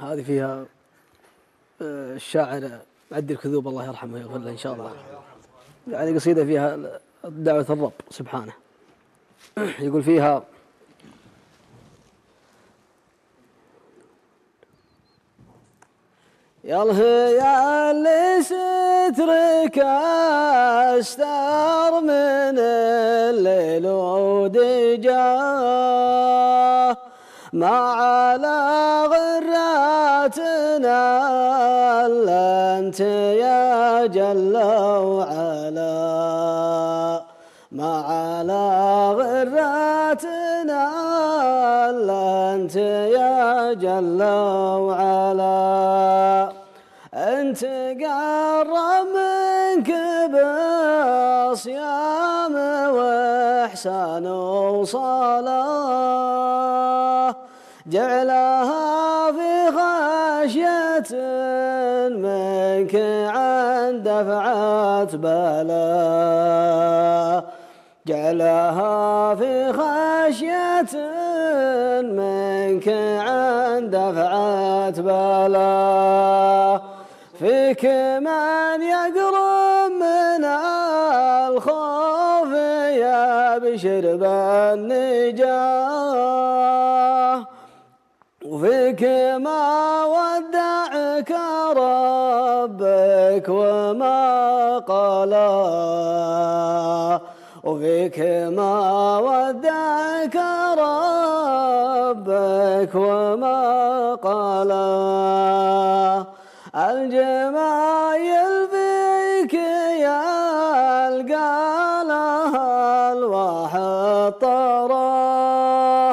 هذه فيها الشاعر عدي الكذوب الله يرحمه ويغفر له إن شاء الله. يعني قصيدة فيها دعوة الرب سبحانه، يقول فيها: يا الهيال سترك أستار من الليل ودجاه، ما على غراتنا إلا أنت يا جل وعلا، ما على غراتنا إلا أنت يا جل وعلا. أنت قرب منك بصيام وإحسان وصلاة، جعلها في خشية منك عن دفعة بلاء، جعلها في خشية منك عن دفعة بلاء. فيك من يقرب من الخوف يبشر بالنجاة، وفيك ما ودعك ربك وما قلى، وفيك ما ودعك ربك وما قلى. الجمايل فيك يلقى لها الواحد طراه،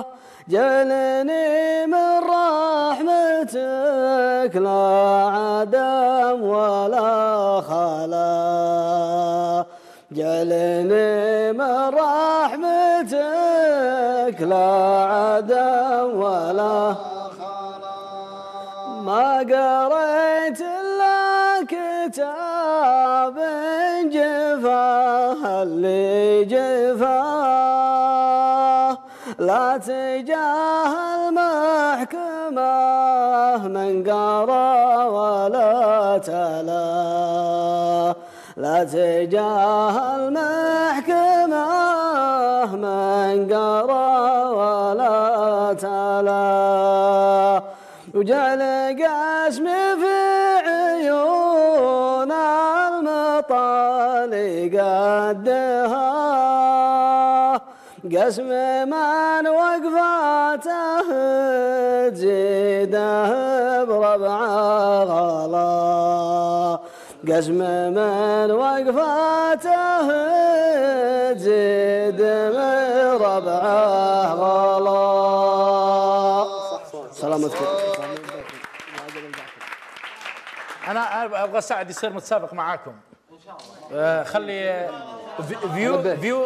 جلني من رحمتك لا عدم ولا خلا، جلني من رحمتك لا عدم ولا خلا. ما قريت إلا كتاب جفاه اللي جفاه، لا تجاهل محكمه من قرى ولا تلا، لا تجاهل محكمه من قرى ولا تلا. وجعل قسم في عيون المطالي قدها، قسم من وقفاته تزيده بربع غلا، قسم من وقفاته تزيد بربع غلا. سلامتكم. أنا أبغى سعد يصير متسابق معاكم إن شاء الله. خلي فيو